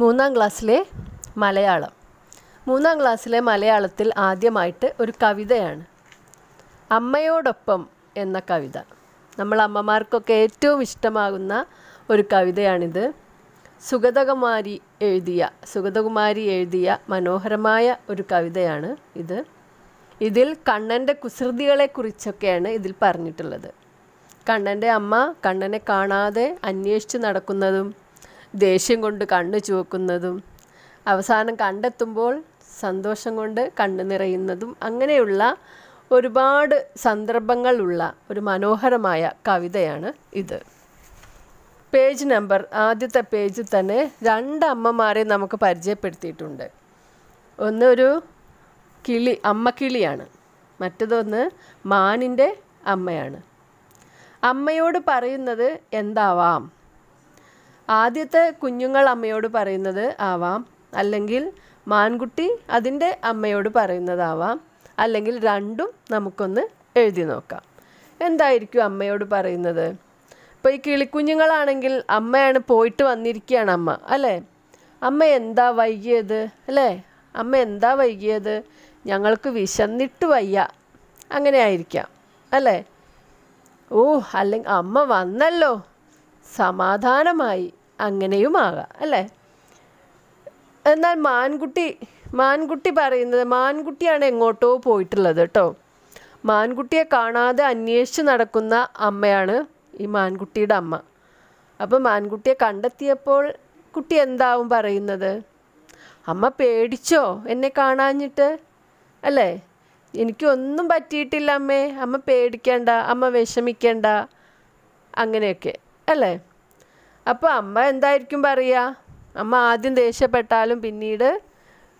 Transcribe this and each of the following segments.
മൂന്നാം ക്ലാസ്സിലെ മലയാളം. മൂന്നാം ക്ലാസ്സിലെ മലയാളത്തിൽ ആദ്യമായിട്ട് ഒരു കവിതയാണ് അമ്മയോടൊപ്പം എന്ന കവിത. നമ്മൾ അമ്മമാർക്കൊക്കെ ഏറ്റവും ഇഷ്ടമാകുന്ന ഒരു കവിതയാണിത്. സുഗതകുമാരി എഴുതിയ മനോഹരമായ ഒരു കവിതയാണ് ഇത്. ഇതിൽ കണ്ണൻ്റെ കുസൃതികളെക്കുറിച്ചൊക്കെയാണ് ഇതിൽ പറഞ്ഞിട്ടുള്ളത്. കണ്ണൻ്റെ അമ്മ കണ്ണനെ കാണാതെ അന്വേഷിച്ച് നടക്കുന്നതും ദേഷ്യം കൊണ്ട് കണ്ണ് ചുവക്കുന്നതും അവസാനം കണ്ടെത്തുമ്പോൾ സന്തോഷം കൊണ്ട് കണ്ണ് നിറയുന്നതും അങ്ങനെയുള്ള ഒരുപാട് സന്ദർഭങ്ങളുള്ള ഒരു മനോഹരമായ കവിതയാണ് ഇത്. പേജ് നമ്പർ ആദ്യത്തെ പേജിൽ തന്നെ രണ്ട് അമ്മമാരെ നമുക്ക് പരിചയപ്പെടുത്തിയിട്ടുണ്ട്. ഒന്നൊരു കിളി അമ്മക്കിളിയാണ്, മറ്റേതൊന്ന് മാനിൻ്റെ അമ്മയാണ്. അമ്മയോട് പറയുന്നത് എന്താവാം? ആദ്യത്തെ കുഞ്ഞുങ്ങൾ അമ്മയോട് പറയുന്നത് ആവാം, അല്ലെങ്കിൽ മാൻകുട്ടി അതിൻ്റെ അമ്മയോട് പറയുന്നതാവാം, അല്ലെങ്കിൽ രണ്ടും നമുക്കൊന്ന് എഴുതി നോക്കാം. എന്തായിരിക്കും അമ്മയോട് പറയുന്നത്? ഇപ്പോൾ ഈ കിളിക്കുഞ്ഞുങ്ങളാണെങ്കിൽ അമ്മയാണ്, പോയിട്ട് വന്നിരിക്കുകയാണ് അമ്മ അല്ലേ. അമ്മ എന്താ വൈകിയത്, ഞങ്ങൾക്ക് വിശന്നിട്ട് വയ്യ, അങ്ങനെ ആയിരിക്കാം അല്ലേ. അല്ലെങ്കിൽ അമ്മ വന്നല്ലോ സമാധാനമായി, അങ്ങനെയുമാകാം അല്ലേ. എന്നാൽ മാൻകുട്ടി പറയുന്നത്, മാൻകുട്ടിയാണ് എങ്ങോട്ടോ പോയിട്ടുള്ളത് കേട്ടോ. മാൻകുട്ടിയെ കാണാതെ അന്വേഷിച്ച് നടക്കുന്ന അമ്മയാണ് ഈ മാൻകുട്ടിയുടെ അമ്മ. അപ്പോൾ മാൻകുട്ടിയെ കണ്ടെത്തിയപ്പോൾ കുട്ടി എന്താവും പറയുന്നത്? അമ്മ പേടിച്ചോ എന്നെ കാണാഞ്ഞിട്ട് അല്ലേ, എനിക്കൊന്നും പറ്റിയിട്ടില്ല അമ്മേ, അമ്മ പേടിക്കേണ്ട, അമ്മ വിഷമിക്കേണ്ട, അങ്ങനെയൊക്കെ അല്ലേ. അപ്പോൾ അമ്മ എന്തായിരിക്കും പറയുക? അമ്മ ആദ്യം ദേഷ്യപ്പെട്ടാലും പിന്നീട്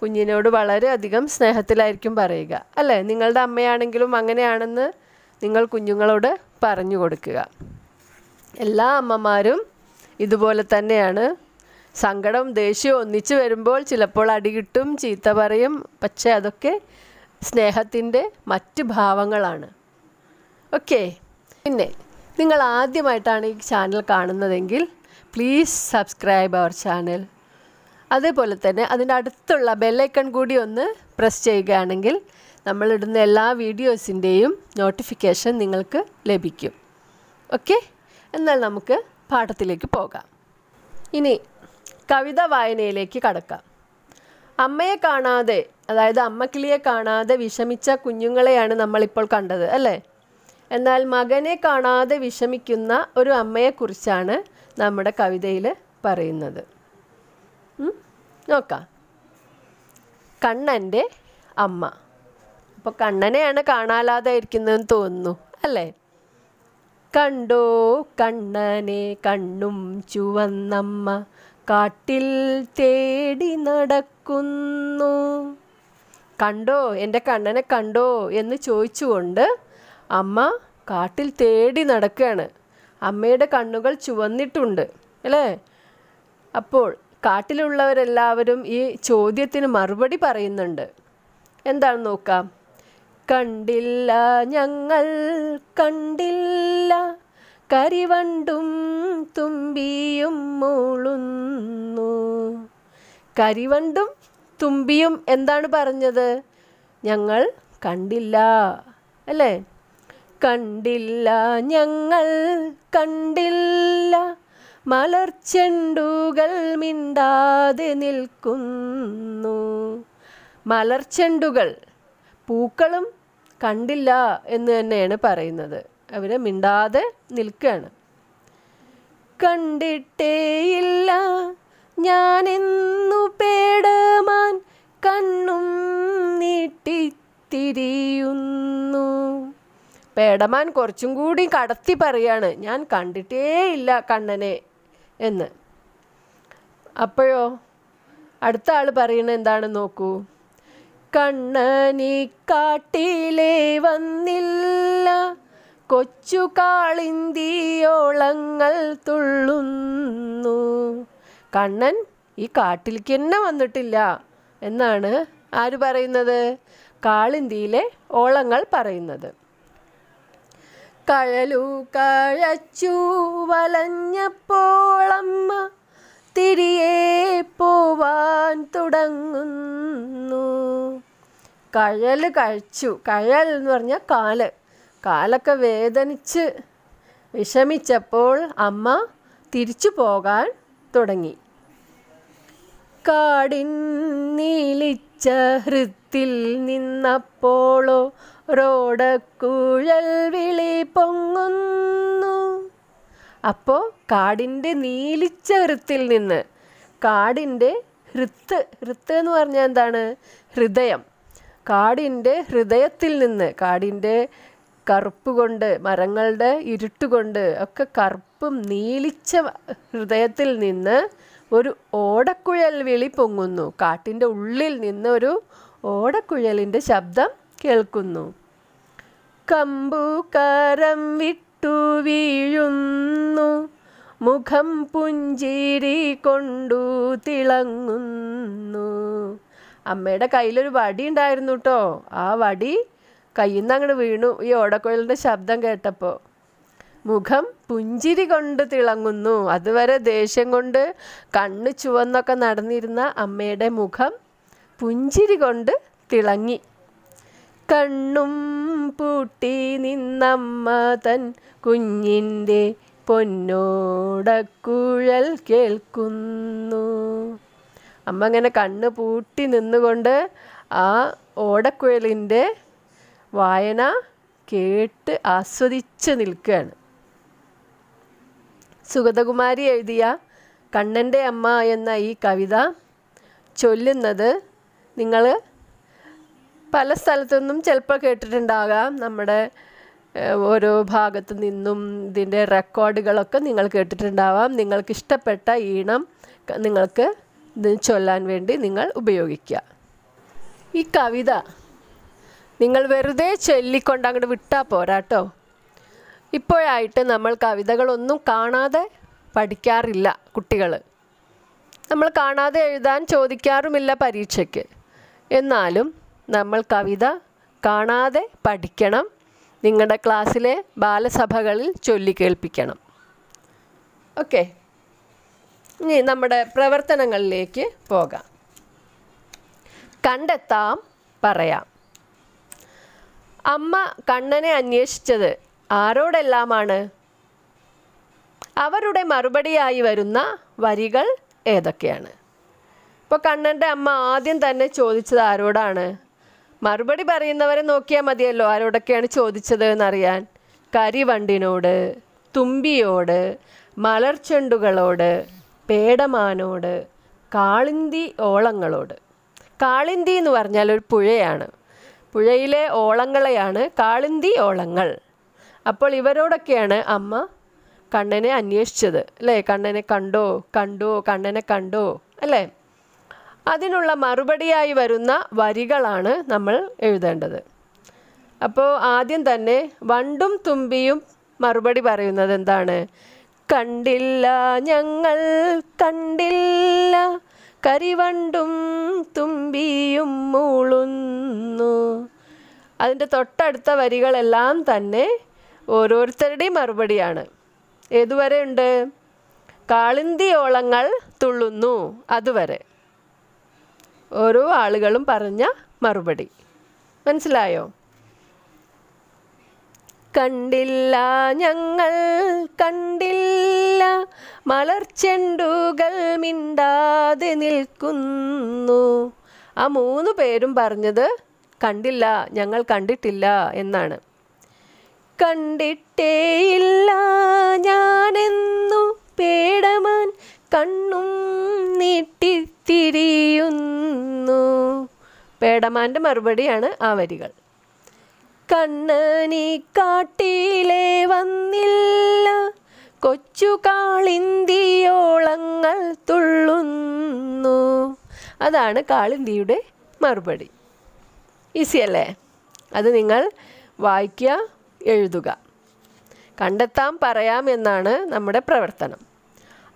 കുഞ്ഞിനോട് വളരെയധികം സ്നേഹത്തിലായിരിക്കും പറയുക അല്ലേ. നിങ്ങളുടെ അമ്മയാണെങ്കിലും അങ്ങനെയാണെന്ന് നിങ്ങൾ കുഞ്ഞുങ്ങളോട് പറഞ്ഞു കൊടുക്കുക. എല്ലാ അമ്മമാരും ഇതുപോലെ തന്നെയാണ്. സങ്കടം ദേഷ്യവും ഒന്നിച്ച് വരുമ്പോൾ ചിലപ്പോൾ അടികിട്ടും, ചീത്ത പറയും, പക്ഷേ അതൊക്കെ സ്നേഹത്തിൻ്റെ മറ്റ് ഭാവങ്ങളാണ്. ഓക്കെ, പിന്നെ നിങ്ങൾ ആദ്യമായിട്ടാണ് ഈ ചാനൽ കാണുന്നതെങ്കിൽ പ്ലീസ് സബ്സ്ക്രൈബ് അവർ ചാനൽ. അതേപോലെ തന്നെ അതിൻ്റെ അടുത്തുള്ള ബെല്ലൈക്കൺ കൂടി ഒന്ന് പ്രസ് ചെയ്യുകയാണെങ്കിൽ നമ്മളിടുന്ന എല്ലാ വീഡിയോസിൻ്റെയും നോട്ടിഫിക്കേഷൻ നിങ്ങൾക്ക് ലഭിക്കും. ഓക്കെ, എന്നാൽ നമുക്ക് പാഠത്തിലേക്ക് പോകാം. ഇനി കവിത വായനയിലേക്ക് കടക്കാം. അമ്മയെ കാണാതെ, അതായത് അമ്മക്കിളിയെ കാണാതെ വിഷമിച്ച കുഞ്ഞുങ്ങളെയാണ് നമ്മളിപ്പോൾ കണ്ടത് അല്ലേ. എന്നാൽ മകനെ കാണാതെ വിഷമിക്കുന്ന ഒരു അമ്മയെക്കുറിച്ചാണ് നമ്മുടെ കവിതയിൽ പറയുന്നത്. നോക്കാം. കണ്ണൻ്റെ അമ്മ. അപ്പോൾ കണ്ണനെയാണ് കാണാതെ ഇരിക്കുന്നതെന്ന് തോന്നുന്നു അല്ലേ. കണ്ടോ കണ്ണനെ കണ്ണും ചുവന്നമ്മ കാട്ടിൽ തേടി നടക്കുന്നു. കണ്ടോ എൻ്റെ കണ്ണനെ കണ്ടോ എന്ന് ചോദിച്ചുകൊണ്ട് അമ്മ കാട്ടിൽ തേടി നടക്കുകയാണ്. അമ്മയുടെ കണ്ണുകൾ ചുവന്നിട്ടുണ്ട് അല്ലേ. അപ്പോൾ കാട്ടിലുള്ളവരെല്ലാവരും ഈ ചോദ്യത്തിന് മറുപടി പറയുന്നുണ്ട്. എന്താണ് നോക്കാം. കണ്ടില്ല ഞങ്ങൾ കണ്ടില്ല കരിവണ്ടും തുമ്പിയും മൂളുന്നു. കരിവണ്ടും തുമ്പിയും എന്താണ് പറഞ്ഞത്? ഞങ്ങൾ കണ്ടില്ല അല്ലേ. കണ്ടില്ല ഞങ്ങൾ കണ്ടില്ല മലർച്ചെണ്ടുകൾ മിണ്ടാതെ നിൽക്കുന്നു. മലർച്ചെണ്ടുകൾ, പൂക്കളും കണ്ടില്ല എന്ന് തന്നെയാണ് പറയുന്നത്. അവർ മിണ്ടാതെ നിൽക്കുകയാണ്. കണ്ടിട്ടേയില്ല ഞാനെന്നു പേടമാൻ കണ്ണും നീട്ടിത്തിരിയുന്നു. പേടമാൻ കുറച്ചും കൂടി കടത്തി പറയാണ്, ഞാൻ കണ്ടിട്ടേ ഇല്ല കണ്ണനെ എന്ന്. അപ്പോഴോ അടുത്ത ആൾ പറയുന്നത് എന്താണ് നോക്കൂ. കണ്ണനി കാട്ടിലേ വന്നില്ല കൊച്ചു കാളിന്തിയോളങ്ങൾ തുള്ളുന്നു. കണ്ണൻ ഈ കാട്ടിലേക്ക് തന്നെ വന്നിട്ടില്ല എന്നാണ് ആര് പറയുന്നത്? കാളിന്തിയിലെ ഓളങ്ങൾ പറയുന്നത്. കഴലു കഴച്ചു വലഞ്ഞപ്പോളമ്മ തിരിയെ പോ കഴല് കഴിച്ചു. കഴൽ എന്ന് പറഞ്ഞാൽ കാല്. കാലൊക്കെ വേദനിച്ച് വിഷമിച്ചപ്പോൾ അമ്മ തിരിച്ചു പോകാൻ തുടങ്ങി. കാടിൻ നീലിച്ച ഹൃത്തിൽ നിന്നപ്പോളോ റോടക്കുഴൽ വിളി പൊങ്ങുന്നു. അപ്പോൾ കാടിൻ്റെ നീലിച്ച ഹൃത്തിൽ നിന്ന്, കാടിൻ്റെ ഹൃത്ത് എന്ന് പറഞ്ഞാൽ എന്താണ്? ഹൃദയം. കാടിൻ്റെ ഹൃദയത്തിൽ നിന്ന്, കാടിൻ്റെ കറുപ്പ് കൊണ്ട്, മരങ്ങളുടെ ഇരുട്ടുകൊണ്ട് ഒക്കെ കറുപ്പും നീലിച്ച ഹൃദയത്തിൽ നിന്ന് ഒരു ഓടക്കുഴൽ വിളി പൊങ്ങുന്നു. കാട്ടിൻ്റെ ഉള്ളിൽ നിന്ന് ഒരു ഓടക്കുഴലിൻ്റെ ശബ്ദം കേൾക്കുന്നു. കമ്പുകാരം വിട്ടു വീഴുന്നു, മുഖം പുഞ്ചിരി കൊണ്ടു തിളങ്ങുന്നു. അമ്മയുടെ കയ്യിലൊരു വടി ഉണ്ടായിരുന്നു കേട്ടോ. ആ വടി കയ്യിൽ നിന്ന് അങ്ങോട്ട് വീണു ഈ ഓടക്കുഴലിൻ്റെ ശബ്ദം കേട്ടപ്പോൾ. മുഖം പുഞ്ചിരി കൊണ്ട് തിളങ്ങുന്നു. അതുവരെ ദേഷ്യം കൊണ്ട് കണ്ണ് ചുവന്നൊക്കെ നടന്നിരുന്ന അമ്മയുടെ മുഖം പുഞ്ചിരി കൊണ്ട് തിളങ്ങി. കണ്ണും പൂട്ടി നിന്നമ്മ തൻ കുഞ്ഞിൻ്റെ പൊന്നോടക്കുഴൽ കേൾക്കുന്നു. അമ്മ ഇങ്ങനെ കണ്ണ് പൂട്ടി നിന്നുകൊണ്ട് ആ ഓടക്കുഴലിൻ്റെ വായന കേട്ട് ആസ്വദിച്ച് നിൽക്കുകയാണ്. സുഗതകുമാരി എഴുതിയ കണ്ണൻ്റെ അമ്മ എന്ന ഈ കവിത ചൊല്ലുന്നത് നിങ്ങൾ പല സ്ഥലത്തുനിന്നും ചിലപ്പോൾ കേട്ടിട്ടുണ്ടാകാം. നമ്മുടെ ഓരോ ഭാഗത്തു നിന്നും ഇതിൻ്റെ റെക്കോർഡുകളൊക്കെ നിങ്ങൾ കേട്ടിട്ടുണ്ടാവാം. നിങ്ങൾക്കിഷ്ടപ്പെട്ട ഈണം നിങ്ങൾക്ക് ഇത് ചൊല്ലാൻ വേണ്ടി നിങ്ങൾ ഉപയോഗിക്കുക. ഈ കവിത നിങ്ങൾ വെറുതെ ചൊല്ലിക്കൊണ്ട് അങ്ങോട്ട് വിട്ടാൽ പോരാട്ടോ. ഇപ്പോഴായിട്ട് നമ്മൾ കവിതകളൊന്നും കാണാതെ പഠിക്കാറില്ല കുട്ടികൾ. നമ്മൾ കാണാതെ എഴുതാൻ ചോദിക്കാറുമില്ല പരീക്ഷയ്ക്ക്. എന്നാലും നമ്മൾ കവിത കാണാതെ പഠിക്കണം. നിങ്ങളുടെ ക്ലാസ്സിലെ ബാലസഭകളിൽ ചൊല്ലിക്കേൾപ്പിക്കണം. ഓക്കെ, ഇനി നമ്മുടെ പ്രവർത്തനങ്ങളിലേക്ക് പോകാം. കണ്ടെത്താം, പറയാം. അമ്മ കണ്ണനെ അന്വേഷിച്ചത് ആരോടെല്ലാമാണ്? അവരുടെ മറുപടിയായി വരുന്ന വരികൾ ഏതൊക്കെയാണ്? ഇപ്പോൾ കണ്ണൻ്റെ അമ്മ ആദ്യം തന്നെ ചോദിച്ചത് ആരോടാണ്? മറുപടി പറയുന്നവരെ നോക്കിയാൽ മതിയല്ലോ ആരോടൊക്കെയാണ് ചോദിച്ചത് എന്നറിയാൻ. കരിവണ്ടിനോട്, തുമ്പിയോട്, മലർച്ചെണ്ടുകളോട്, പേടമാനോട്, കാളിന്തി ഓളങ്ങളോട്. കാളിന്തി എന്ന് പറഞ്ഞാൽ ഒരു പുഴയാണ്. പുഴയിലെ ഓളങ്ങളെയാണ് കാളിന്തി ഓളങ്ങൾ. അപ്പോൾ ഇവരോടൊക്കെയാണ് അമ്മ കണ്ണനെ അന്വേഷിച്ചത് അല്ലേ? കണ്ണനെ കണ്ടോ, കണ്ടോ, കണ്ണനെ കണ്ടോ അല്ലേ? അതിനുള്ള മറുപടിയായി വരുന്ന വരികളാണ് നമ്മൾ എഴുതേണ്ടത്. അപ്പോൾ ആദ്യം തന്നെ വണ്ടും തുമ്പിയും മറുപടി പറയുന്നത് എന്താണ്? കണ്ടില്ല, ഞങ്ങൾ കണ്ടില്ല, കരിവണ്ടും തുമ്പിയും മൂളുന്നു. അതിൻ്റെ തൊട്ടടുത്ത വരികളെല്ലാം തന്നെ ഓരോരുത്തരുടെയും മറുപടിയാണ്. ഏതുവരെ ഉണ്ട്? കാളിന്തിയോളങ്ങൾ തുള്ളുന്നു, അതുവരെ ഓരോ ആളുകളും പറഞ്ഞ മറുപടി. മനസ്സിലായോ? കണ്ടില്ല, ഞങ്ങൾ കണ്ടില്ല, മലർച്ചെണ്ടുകൾ മിണ്ടാതെ നിൽക്കുന്നു. ആ മൂന്ന് പേരും പറഞ്ഞത് കണ്ടില്ല, ഞങ്ങൾ കണ്ടിട്ടില്ല എന്നാണ്. കണ്ടിട്ടേയില്ല ഞാനെന്നു പേടമാൻ കണ്ണും നീട്ടിത്തിരിയുന്നു. പേടമാൻ്റെ മറുപടിയാണ് ആ വരികൾ. കണ്ണനീ കാട്ടിലേ വന്നില്ല, കൊച്ചു കാളിന്തിയോളങ്ങൾ തുള്ളുന്നു. അതാണ് കാളിന്തിയുടെ മറുപടി. ഈസി അല്ലേ? അത് നിങ്ങൾ വായിക്കുക, എഴുതുക. കണ്ടെത്താം, പറയാം എന്നാണ് നമ്മുടെ പ്രവർത്തനം.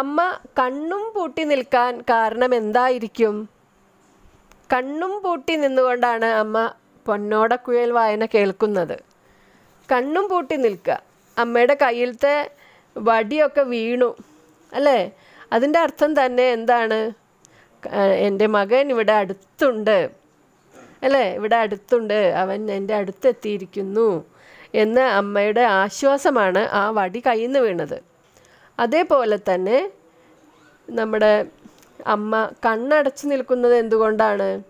അമ്മ കണ്ണും പൂട്ടി നിൽക്കാൻ കാരണം എന്തായിരിക്കും? കണ്ണും പൂട്ടി നിന്നുകൊണ്ടാണ് അമ്മ പൊന്നോടക്കുഴൽ വായന കേൾക്കുന്നത്. കണ്ണും പൂട്ടി നിൽക്കുക. അമ്മയുടെ കയ്യിലത്തെ വടിയൊക്കെ വീണു അല്ലേ? അതിൻ്റെ അർത്ഥം തന്നെ എന്താണ്? എൻ്റെ മകൻ ഇവിടെ അടുത്തുണ്ട്, Ele, Vidatunde, Avenenda Tirikunu, in the Amada Ashwasamana, a Vadika in the Venada. Ade Polatane Namada Amma Kana Chinilkunda and Dugondana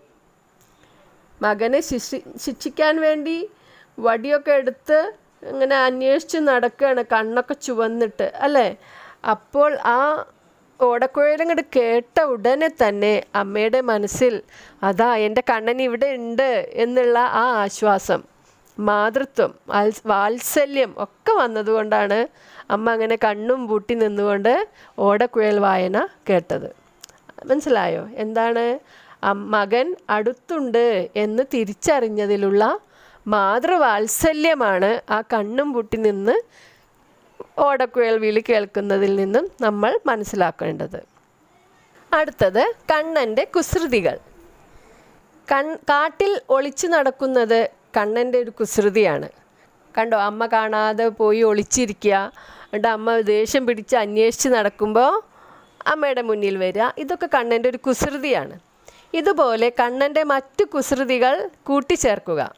Magane Sichikan Vendi, Vadiokedta, and an Yestin Adaka and a Kanaka Chuvanit, Ale, Apol A. Odakoying at Keta Udanetane, a made a manisil, Ada in the Kananivide in the La Ashwasam, Madratum, Valselium, Okavanduandana, among an a Kandum Butin and the wonder, Odakoil Vayana, Ketada. Mansalayo, and then a Magan Adutunde in the Tiricharinja de Lula, Madra Valseliamana, a Kandum Butin in the order quail will kelkundadil in them, number Mansilaka and other. Addther, Kan and a Kusrudigal Kan Kartil Olichin Adakunda, the Kananded Kusrudiana Kando Amakana, the Poi Olichirikia, and Amma the Asian Pidicha and Yeshin Adakumbo, Amada Munilveda, Idoka Kananded Kusrudiana Idobole, Kanande Matu Kusrudigal, Kuti Cherkuga.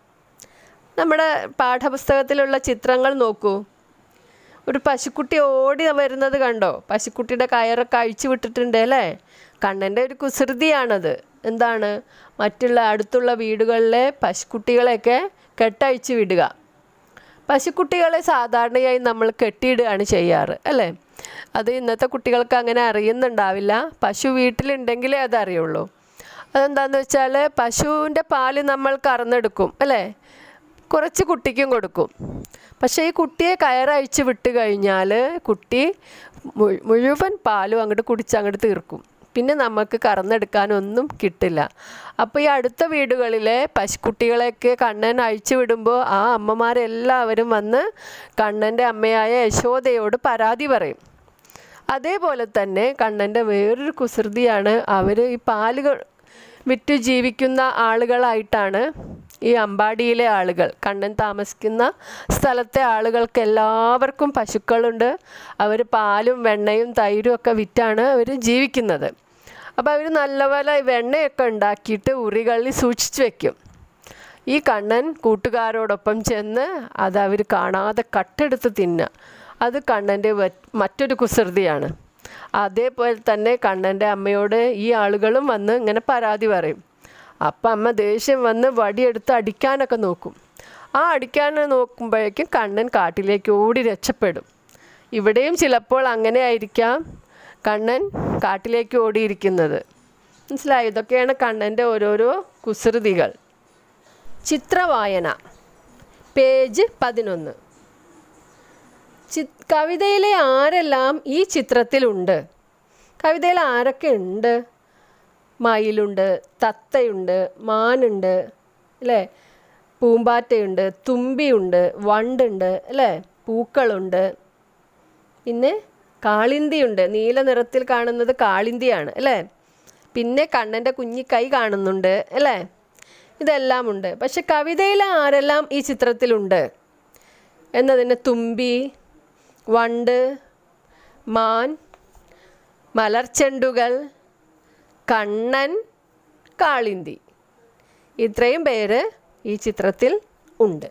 Namada part of Satilla Chitrangal Noku. Pasikuti odi away another gundo. Pasikuti the Kaira Kaichi with Tindele. Contended Kusrdi another. And then Matilla Adtula Vidugale, Pasikuti like a Kataichi Vidiga. Pasikuti alas Adarnia in the Malkatid and Chayar. Ele Adi Nathakutical Kanganari in the Davila, Pashu Vitil in Dengile Adariolo. And then the Chale, Pashu in the Pali Namal Karnadukum. Ele Korachikuti Godukum. പക്ഷേ ഈ കുട്ടിയെ കയറയച്ചു വിട്ടു കഴിഞ്ഞാൽ കുട്ടി മുഴുവൻ പാലും അങ്ങോട്ട് കുടിച്ച് അങ്ങോട്ട് തീർക്കും പിന്നെ നമുക്ക് കറന്നെടുക്കാൻ ഒന്നും കിട്ടില്ല അപ്പോൾ ഈ അടുത്ത വീടുകളിലെ പശുക്കുട്ടികളെയൊക്കെ കണ്ണൻ അഴിച്ചു വിടുമ്പോൾ ആ അമ്മമാരെല്ലാവരും വന്ന് കണ്ണന്റെ അമ്മയായ യശോദയോട് പരാതി പറയും അതേപോലെ തന്നെ കണ്ണന്റെ വേറൊരു കുസൃതിയാണ് അവർ ഈ പാലുകൾ വിറ്റ് ജീവിക്കുന്ന ആളുകളായിട്ടാണ് ഈ അമ്പാടിയിലെ ആളുകൾ കണ്ണൻ താമസിക്കുന്ന സ്ഥലത്തെ ആളുകൾക്ക് എല്ലാവർക്കും പശുക്കളുണ്ട് അവർ പാലും വെണ്ണയും തൈരും ഒക്കെ വിറ്റാണ് അവർ ജീവിക്കുന്നത് അപ്പോൾ അവർ നല്ലപോലെ വെണ്ണയൊക്കെ ഉണ്ടാക്കിയിട്ട് ഉറികളിൽ സൂക്ഷിച്ചു വെക്കും ഈ കണ്ണൻ കൂട്ടുകാരോടൊപ്പം ചെന്ന് അത് അവർ കാണാതെ കട്ടെടുത്ത് തിന്നുക അത് കണ്ണന്റെ മറ്റൊരു കുസൃതിയാണ് അതേപോലെ തന്നെ കണ്ണന്റെ അമ്മയോട് ഈ ആളുകളും വന്ന് ഇങ്ങനെ പരാതി പറയും അപ്പം അമ്മ ദേഷ്യം വന്ന് വടിയെടുത്ത് അടിക്കാനൊക്കെ നോക്കും ആ അടിക്കാൻ നോക്കുമ്പോഴേക്കും കണ്ണൻ കാട്ടിലേക്ക് ഓടി രക്ഷപ്പെടും ഇവിടെയും ചിലപ്പോൾ അങ്ങനെ ആയിരിക്കാം കണ്ണൻ കാട്ടിലേക്ക് ഓടിയിരിക്കുന്നത് മനസ്സിലായോ ഇതൊക്കെയാണ് കണ്ണന്റെ ഓരോരോ കുസൃതികൾ ചിത്രവായന പേജ് 11 കവിതയിലെ ആരെല്ലാം ഈ ചിത്രത്തിലുണ്ട് കവിതയിൽ ആരൊക്കെ ഉണ്ട് മയിലുണ്ട് തത്തയുണ്ട് മാനുണ്ട് അല്ലേ പൂമ്പാറ്റയുണ്ട് തുമ്പിയുണ്ട് വണ്ടുണ്ട് അല്ലേ പൂക്കളുണ്ട് പിന്നെ കാളിന്തിയുണ്ട് നീല നിറത്തിൽ കാണുന്നത് കാളിന്തിയാണ് അല്ലേ പിന്നെ കണ്ണന്റെ കുഞ്ഞി കൈ കാണുന്നുണ്ട് അല്ലേ ഇതെല്ലാം ഉണ്ട് പക്ഷെ കവിതയിൽ ആരെല്ലാം ഈ ചിത്രത്തിലുണ്ട് എന്നതിനെ തുമ്പി വണ്ട് മാൻ മലർച്ചെണ്ടുകൾ കണ്ണൻ കാളിന്തി ഇത്രയും പേര് ഈ ചിത്രത്തിൽ ഉണ്ട്